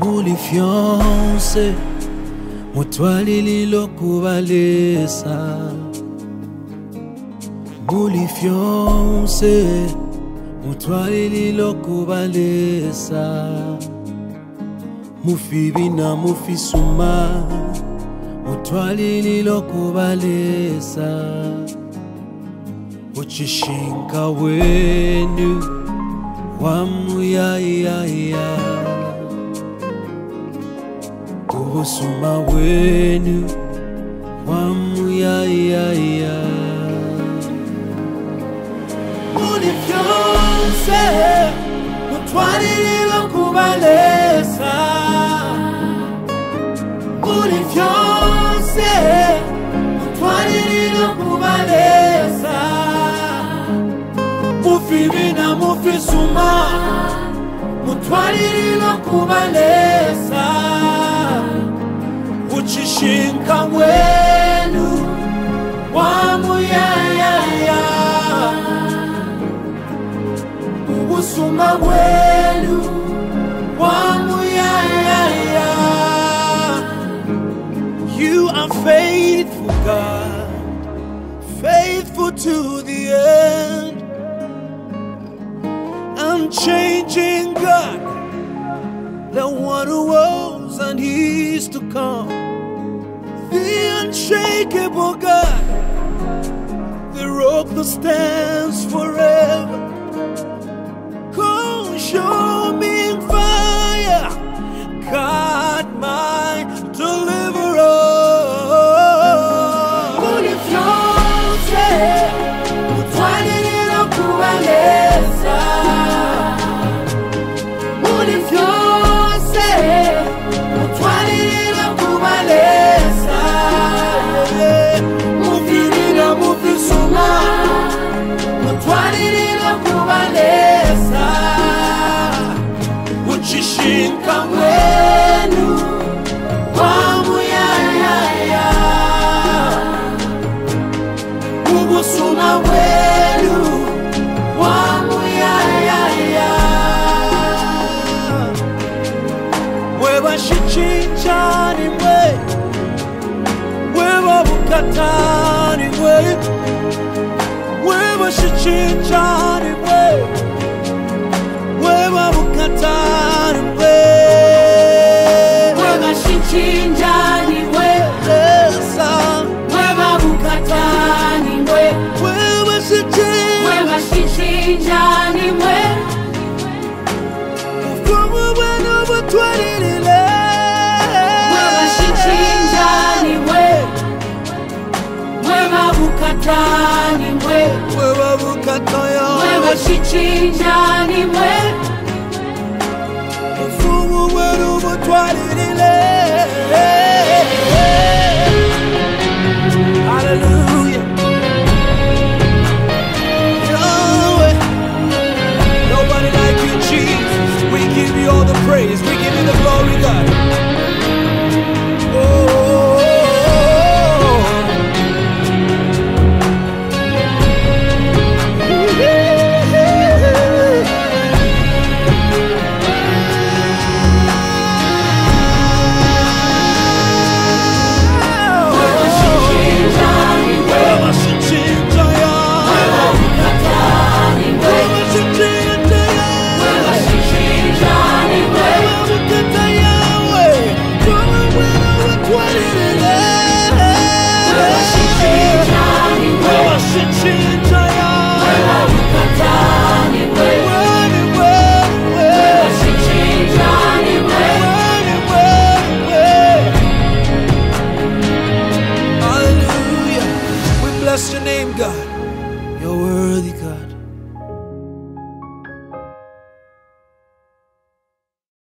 Muli Fyonse mutwali lilokubalesa. Muli Fyonse mutwali lilokubalesa. Mufi bina mufi suma mutwali lilokubalesa. Uchishinka wenu wamu ya Suma wenu wamu ya Muli Fyonse mutwali lilokubalesa. Muli Fyonse mutwali lilokubalesa. Mufi bina mufi suma mutwali lilokubalesa. Uchishinka wenu wamu ya Ubusuma wenu wamu ya You are faithful, God, faithful to the end. Unchanging God, the one who was and is to come. The unshakable God, the rock that stands forever. Consuming fire, God, my deliverer. Muli Fyonse, mutwali lilokubalesa. Muli Fyonse, mutwali lilokubalesa. Uchishinka wenu wamu ya Ubusuma wenu wamu ya Wewa shichinchani mwe Wewa bukatani mwe Wewa shichinchani mwe Wewa bukatani Wewe shichinja ni mwe Mfumu wenu mutwali lile.